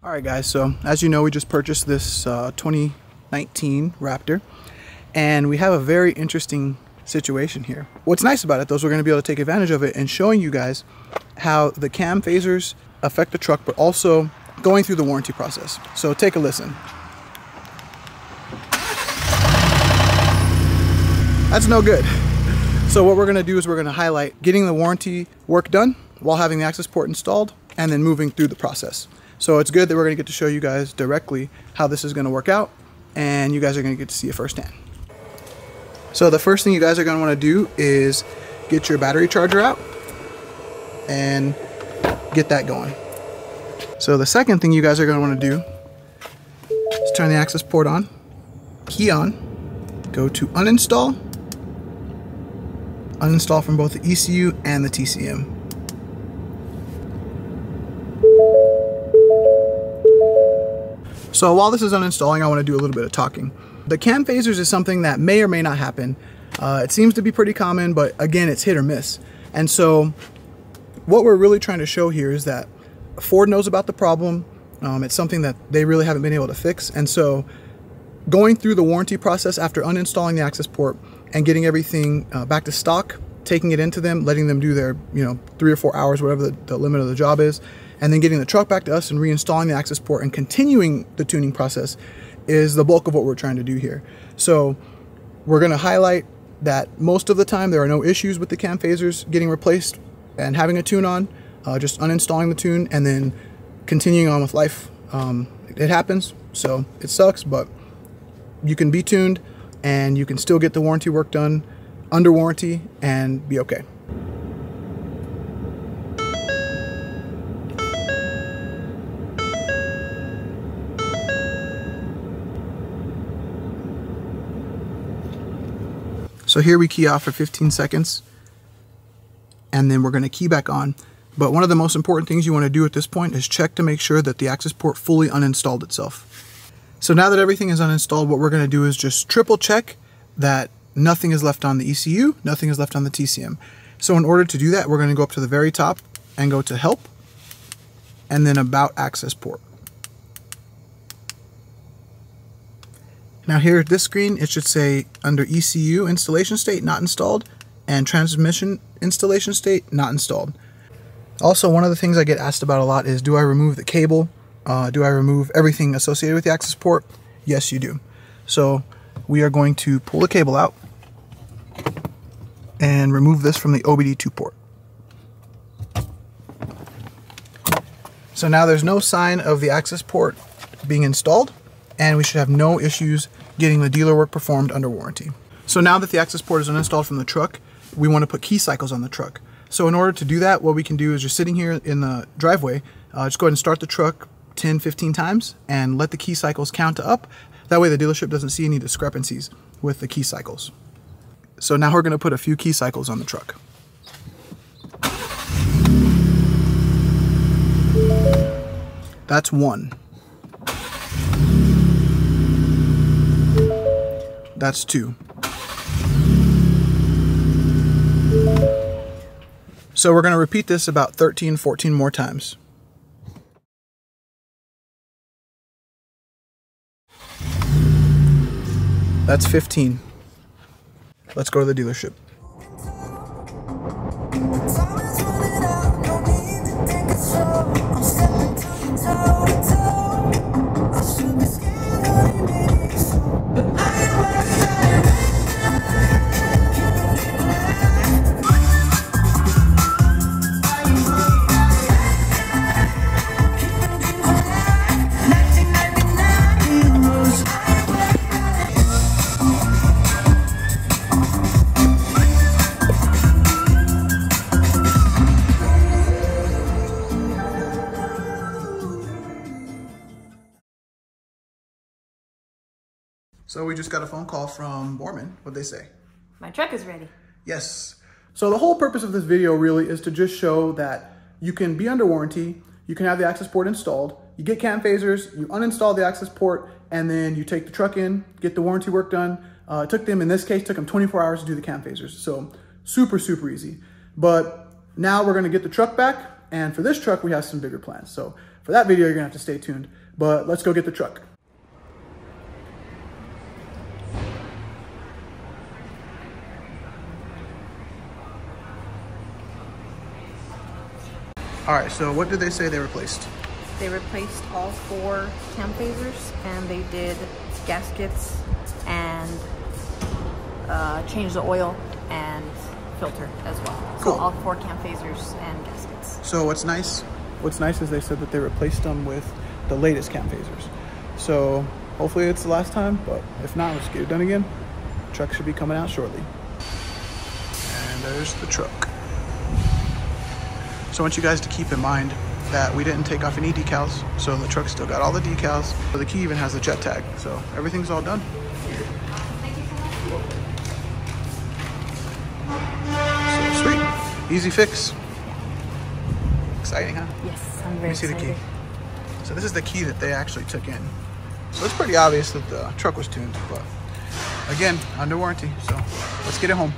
Alright guys, so as you know, we just purchased this 2019 Raptor, and we have a very interesting situation here. What's nice about it though is we're going to be able to take advantage of it and showing you guys how the cam phasers affect the truck, but also going through the warranty process. So take a listen. That's no good. So what we're going to do is we're going to highlight getting the warranty work done while having the Accessport installed and then moving through the process. So it's good that we're going to get to show you guys directly how this is going to work out, and you guys are going to get to see it firsthand. So the first thing you guys are going to want to do is get your battery charger out and get that going. So the second thing you guys are going to want to do is turn the Accessport on, key on, go to uninstall, uninstall from both the ECU and the TCM. So while this is uninstalling, I want to do a little bit of talking. The cam phasers is something that may or may not happen. It seems to be pretty common, but again, it's hit or miss. And so what we're really trying to show here is that Ford knows about the problem. It's something that they really haven't been able to fix. And so going through the warranty process after uninstalling the Accessport and getting everything back to stock, taking it into them, letting them do their 3 or 4 hours, whatever the limit of the job is, and then getting the truck back to us and reinstalling the Accessport and continuing the tuning process is the bulk of what we're trying to do here. So we're going to highlight that most of the time there are no issues with the cam phasers getting replaced and having a tune on, just uninstalling the tune and then continuing on with life. It happens, so it sucks, but you can be tuned and you can still get the warranty work done under warranty and be okay. So here we key off for 15 seconds and then we're going to key back on. But one of the most important things you want to do at this point is check to make sure that the Accessport fully uninstalled itself. So now that everything is uninstalled, what we're going to do is just triple check that nothing is left on the ECU, nothing is left on the TCM. So in order to do that, we're going to go up to the very top and go to Help and then About Accessport. Now here at this screen, it should say under ECU installation state not installed and transmission installation state not installed. Also, one of the things I get asked about a lot is, do I remove the cable? Do I remove everything associated with the Accessport? Yes, you do. So we are going to pull the cable out and remove this from the OBD2 port. So now there's no sign of the Accessport being installed, and we should have no issues getting the dealer work performed under warranty. So now that the Accessport is uninstalled from the truck, we want to put key cycles on the truck. So in order to do that, what we can do is just sitting here in the driveway, just go ahead and start the truck 10, 15 times and let the key cycles count to up. That way the dealership doesn't see any discrepancies with the key cycles. So now we're gonna put a few key cycles on the truck. That's one. That's two. So we're going to repeat this about 13, 14 more times. That's 15. Let's go to the dealership. So we just got a phone call from Borman. What'd they say? My truck is ready. Yes. So the whole purpose of this video really is to just show that you can be under warranty, you can have the Accessport installed, you get cam phasers, you uninstall the Accessport, and then you take the truck in, get the warranty work done. It took them, in this case, took them 24 hours to do the cam phasers. So super, super easy. But now we're gonna get the truck back. And for this truck, we have some bigger plans. So For that video, you're gonna have to stay tuned, but let's go get the truck. All right, so what did they say they replaced? They replaced all 4 Cam Phasers, and they did gaskets and changed the oil and filter as well. Cool. So all 4 Cam Phasers and gaskets. So what's nice is they said that they replaced them with the latest Cam Phasers. So hopefully it's the last time, but if not, let's get it done again. The truck should be coming out shortly. And there's the truck. So I want you guys to keep in mind that we didn't take off any decals, so the truck still got all the decals. The key even has a jet tag, so everything's all done. Thank you so much. So sweet, easy fix. Exciting, huh? Yes, I'm very excited. Let me see the key. So this is the key that they actually took in. So it's pretty obvious that the truck was tuned, but again, under warranty. So let's get it home.